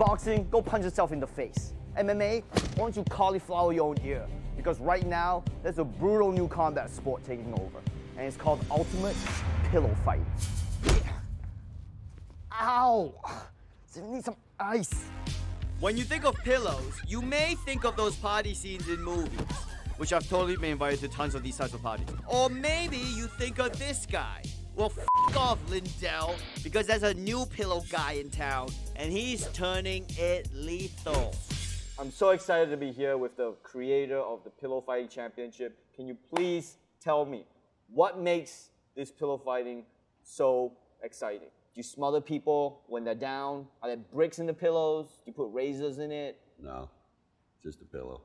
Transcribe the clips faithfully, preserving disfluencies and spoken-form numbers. Boxing, go punch yourself in the face. M M A, why don't you cauliflower your own ear? Because right now, there's a brutal new combat sport taking over, and it's called Ultimate Pillow Fight. Ow! So we need some ice. When you think of pillows, you may think of those party scenes in movies, which I've totally been invited to tons of these types of parties. Or maybe you think of this guy. Well, f*** off, Lindell, because there's a new pillow guy in town, and he's turning it lethal. I'm so excited to be here with the creator of the Pillow Fighting Championship. Can you please tell me, what makes this pillow fighting so exciting? Do you smother people when they're down? Are there bricks in the pillows? Do you put razors in it? No, just a pillow.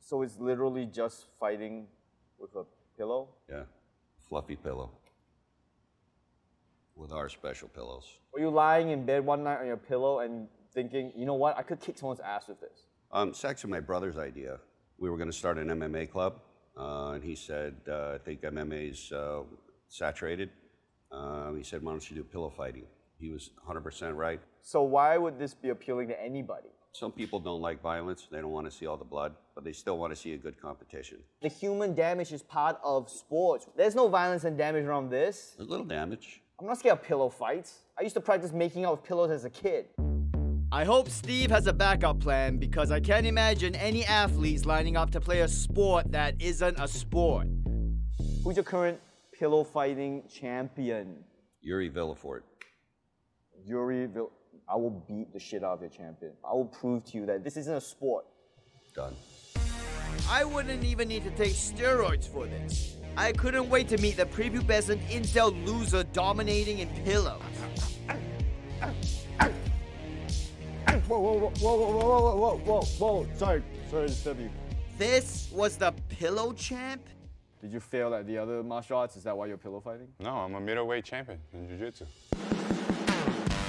So it's literally just fighting with a pillow? Yeah, fluffy pillow. With our special pillows. Were you lying in bed one night on your pillow and thinking, you know what, I could kick someone's ass with this? Um, it's actually my brother's idea. We were going to start an M M A club, uh, and he said, uh, I think M M A's uh, saturated. Um, he said, why don't you do pillow fighting? He was one hundred percent right. So why would this be appealing to anybody? Some people don't like violence. They don't want to see all the blood, but they still want to see a good competition. The human damage is part of sports. There's no violence and damage around this. There's little damage. I'm not scared of pillow fights. I used to practice making out with pillows as a kid. I hope Steve has a backup plan, because I can't imagine any athletes lining up to play a sport that isn't a sport. Who's your current pillow fighting champion? Yuri Villefort. Yuri Vill... I will beat the shit out of your champion. I will prove to you that this isn't a sport. Done. I wouldn't even need to take steroids for this. I couldn't wait to meet the prepubescent incel loser dominating in pillows. Whoa, whoa, whoa, whoa, whoa, whoa, whoa, whoa, whoa, sorry, sorry to disturb you. This was the pillow champ? Did you fail at the other martial arts? Is that why you're pillow fighting? No, I'm a middleweight champion in Jiu-Jitsu.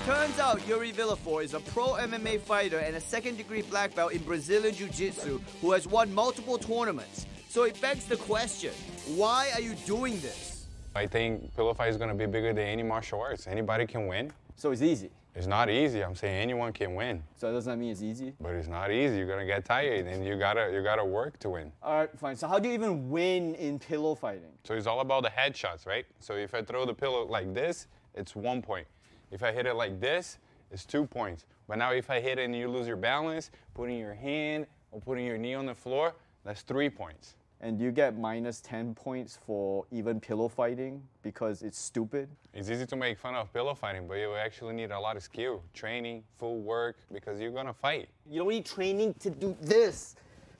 Turns out Yuri Villefort is a pro M M A fighter and a second-degree black belt in Brazilian Jiu-Jitsu who has won multiple tournaments. So it begs the question, why are you doing this? I think pillow fight is going to be bigger than any martial arts. Anybody can win. So it's easy. It's not easy. I'm saying anyone can win. So does that mean it's easy? But it's not easy. You're gonna get tired, and you gotta you gotta work to win. All right, fine. So how do you even win in pillow fighting? So it's all about the headshots, right? So if I throw the pillow like this, it's one point. If I hit it like this, it's two points. But now if I hit it and you lose your balance, putting your hand or putting your knee on the floor, that's three points. And do you get minus ten points for even pillow fighting because it's stupid? It's easy to make fun of pillow fighting, but you actually need a lot of skill, training, full work, because you're gonna fight. You don't need training to do this.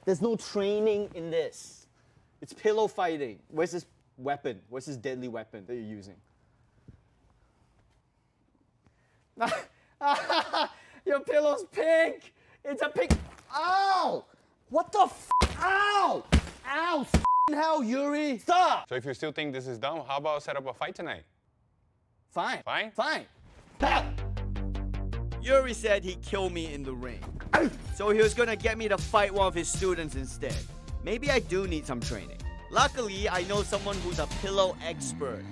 There's no training in this. It's pillow fighting. Where's this weapon? Where's this deadly weapon that you're using? Your pillow's pink! It's a pink. Ow! What the f? Ow! Ow, f***ing hell, Yuri! Stop! So if you still think this is dumb, how about set up a fight tonight? Fine. Fine? Fine. Pow! Yuri said he'd kill me in the ring. So he was gonna get me to fight one of his students instead. Maybe I do need some training. Luckily, I know someone who's a pillow expert.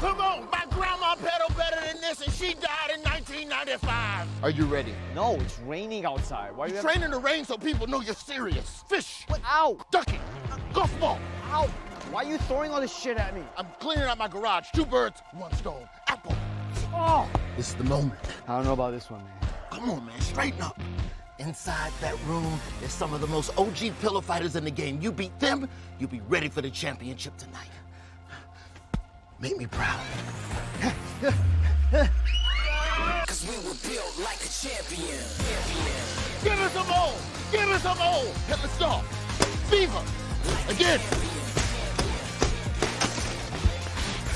Come on, my grandma pedaled better than this, and she died in nineteen ninety-five. Are you ready? No, it's raining outside. Why are you, you train in the rain so people know you're serious. Fish. What? Ow. Ducky. Golf ball. Ow. Why are you throwing all this shit at me? I'm cleaning out my garage. Two birds, one stone. Apple. Oh. This is the moment. I don't know about this one, man. Come on, man. Straighten up. Inside that room is some of the most O G pillow fighters in the game. You beat them, you'll be ready for the championship tonight. Make me proud. Cause we were built like a champion. champion. Give us some old! Give us some old! Hit the stop! Fever! Again!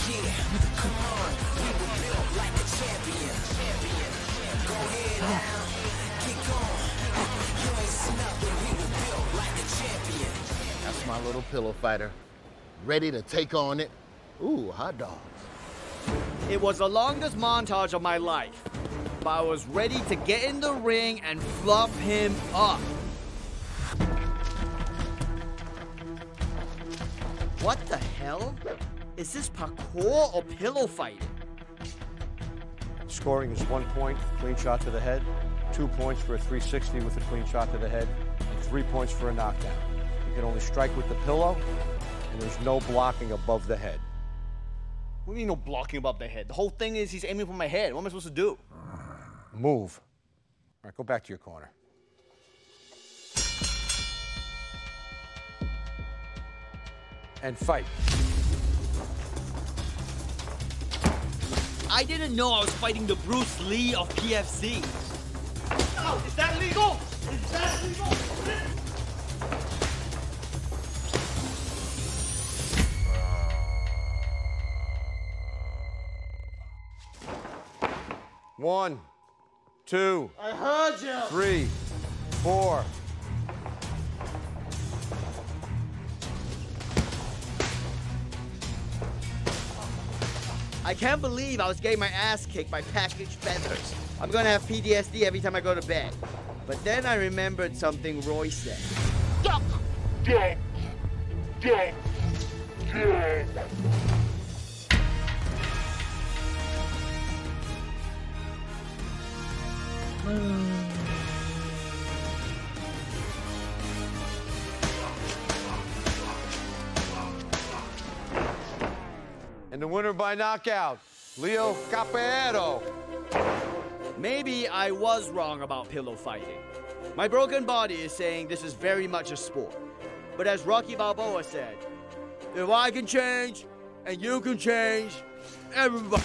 Yeah, come on. We were built like a champion. champion. Go ahead now. Keep going. You ain't seen nothing. We were built like a champion. That's my little pillow fighter. Ready to take on it. Ooh, hot dogs. It was the longest montage of my life, but I was ready to get in the ring and fluff him up. What the hell? Is this parkour or pillow fighting? Scoring is one point, clean shot to the head, two points for a three sixty with a clean shot to the head, and three points for a knockdown. You can only strike with the pillow, and there's no blocking above the head. What do you mean no blocking above the head? The whole thing is he's aiming for my head. What am I supposed to do? Move. All right, go back to your corner. And fight. I didn't know I was fighting the Bruce Lee of P F C. Oh, is that legal? Is that legal? One, two, I heard you. Three, four. I can't believe I was getting my ass kicked by packaged feathers. I'm gonna have P T S D every time I go to bed. But then I remembered something Roy said. Duck! Duck! Duck! Duck! And the winner by knockout, Leo Capoeiro. Maybe I was wrong about pillow fighting. My broken body is saying this is very much a sport. But as Rocky Balboa said, if I can change, and you can change, everybody.